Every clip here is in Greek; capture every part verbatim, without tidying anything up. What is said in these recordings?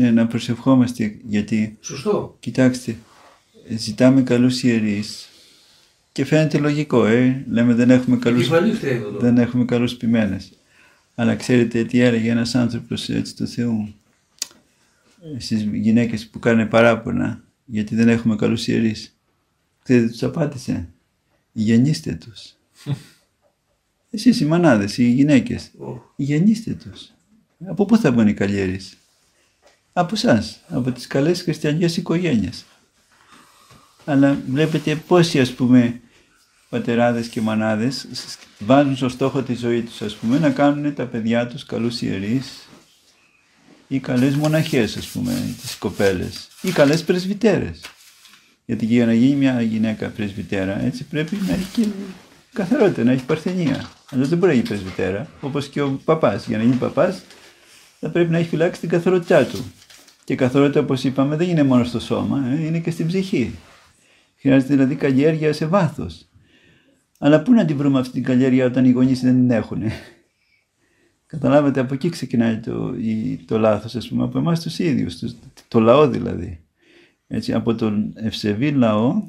Ναι, να προσευχόμαστε, γιατί σωστό. Κοιτάξτε, ζητάμε καλούς ιερείς και φαίνεται λογικό, ε, λέμε δεν έχουμε καλούς, δεν έχουμε καλούς ποιμένες. Αλλά ξέρετε τι έλεγε ένας άνθρωπος έτσι του Θεού στις γυναίκες που κάνουν παράπονα γιατί δεν έχουμε καλούς ιερείς? Ξέρετε τους απάντησε? Γεννήστε τους. Εσείς οι μανάδες, οι γυναίκες, γεννήστε τους. Από πού θα μπουν οι καλοί ιερείς? Από εσάς, από τις καλές χριστιανικές οικογένειες. Αλλά βλέπετε πόσοι, ας πούμε, πατεράδες και μανάδες βάζουν στο στόχο τη ζωή τους, ας πούμε, να κάνουν τα παιδιά τους καλούς ιερείς ή καλές μοναχές, ας πούμε, τις κοπέλες, ή καλές πρεσβυτέρες. Γιατί για να γίνει μια γυναίκα πρεσβυτέρα, έτσι πρέπει να έχει και καθαρότητα, να έχει παρθενία. Αλλά δεν μπορεί να γίνει πρεσβυτέρα, όπως και ο παπάς. Για να γίνει παπάς, θα πρέπει να έχει φυλάξει την καθαρότητά του. Και η καθαρότητα, όπως είπαμε, δεν είναι μόνο στο σώμα, είναι και στην ψυχή. Χρειάζεται δηλαδή καλλιέργεια σε βάθος. Αλλά πού να την βρούμε αυτή την καλλιέργεια όταν οι γονείς δεν την έχουν? Καταλάβατε, από εκεί ξεκινάει το, το λάθος, ας πούμε, από εμάς τους ίδιους, το, το λαό δηλαδή. Έτσι, από τον ευσεβή λαό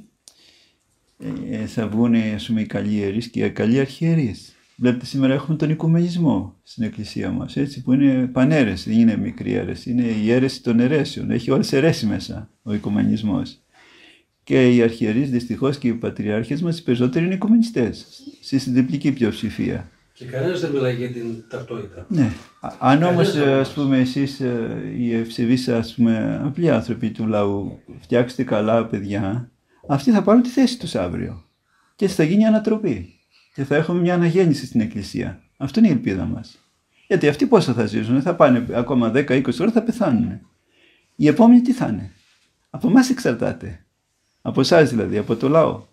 ε, θα βγουν, ας πούμε, οι καλοί ιερείς και οι καλοί αρχιερείς. Βλέπετε, σήμερα έχουμε τον οικουμενισμό στην εκκλησία μας, έτσι, που είναι πανέρεση, δεν είναι μικρή αίρεση, είναι η αίρεση των αιρέσεων, έχει όλες αιρέσεις μέσα ο οικουμενισμός. Και οι αρχιερείς, δυστυχώς, και οι πατριάρχες μας, οι περισσότεροι είναι οικουμενιστές, στη συντριπτική πλειοψηφία. Και κανένας δεν μιλάει για την ταυτότητα. Ναι. Αν όμως, ας πούμε, εσείς οι ευσεβείς, ας πούμε, απλοί άνθρωποι του λαού, φτιάξετε καλά παιδιά, αυτοί θα πάρουν τη θέση τους αύριο. Και θα γίνει ανατροπή. Και θα έχουμε μια αναγέννηση στην Εκκλησία. Αυτό είναι η ελπίδα μας. Γιατί αυτοί πόσα θα ζήσουν, θα πάνε ακόμα δέκα είκοσι ώρα, θα πεθάνουν. Οι επόμενοι τι θα είναι? Από εμάς εξαρτάται. Από εσάς δηλαδή, από το λαό.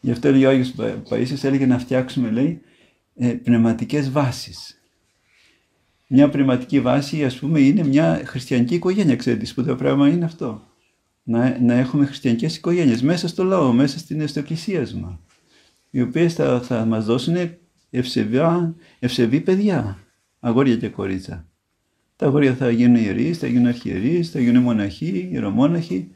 Γι' αυτό λέει ο Άγιος Παΐσιος, έλεγε να φτιάξουμε, λέει, πνευματικές βάσεις. Μια πνευματική βάση, ας πούμε, είναι μια χριστιανική οικογένεια. Ξέρετε, σπουδαίο πράγμα είναι αυτό. Να, να έχουμε χριστιανικές οικογένειες μέσα στο λαό, μέσα στην, στο εκκλησίασμα, οι οποίες θα, θα μας δώσουν ευσεβά, ευσεβή παιδιά, αγόρια και κορίτσα. Τα αγόρια θα γίνουν ιερείς, θα γίνουν αρχιερείς, θα γίνουν μοναχοί, ιερομόναχοι.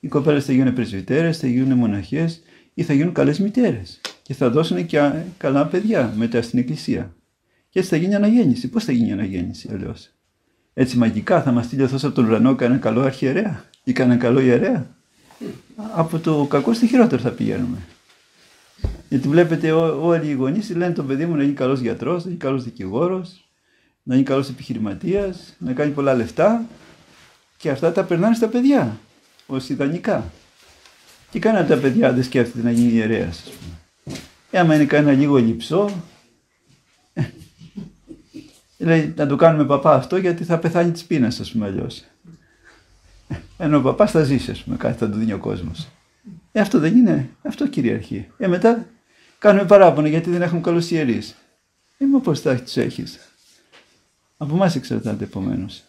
Οι κοπέλες θα γίνουν πρεσβυτέρες, θα γίνουν μοναχές ή θα γίνουν καλές μητέρες. Και θα δώσουν και καλά παιδιά μετά στην εκκλησία. Και έτσι θα γίνει αναγέννηση. Πώς θα γίνει η αναγέννηση αλλιώς? Έτσι μαγικά θα μας στείλει ο Θεός από τον ουρανό κανένα καλό αρχιερέα ή κανένα καλό ιερέα? Από το κακό στη χειρότερο θα πηγαίνουμε. Γιατί βλέπετε ό, όλοι οι γονείς λένε το παιδί μου να γίνει καλός γιατρός, να γίνει καλός δικηγόρος, να γίνει καλός επιχειρηματίας, να κάνει πολλά λεφτά. Και αυτά τα περνάνε στα παιδιά ως ιδανικά. Και κανένα τα παιδιά δεν σκέφτεται να γίνει ιερέας, ας πούμε. Ε, άμα είναι κανένα λίγο λυψό, λέει να το κάνουμε παπά αυτό γιατί θα πεθάνει της πείνας, ας πούμε, αλλιώς. Ενώ ο παπάς θα ζήσει, ας πούμε, κάτι θα του δίνει ο κόσμος. Ε, αυτό δεν είναι, αυτό κυριαρχεί. Ε, μετά κάνουμε παράπονα γιατί δεν έχουμε καλούς ιερείς. Ε, μα πώς θα τους έχεις? Από εμάς εξαρτάται επομένως.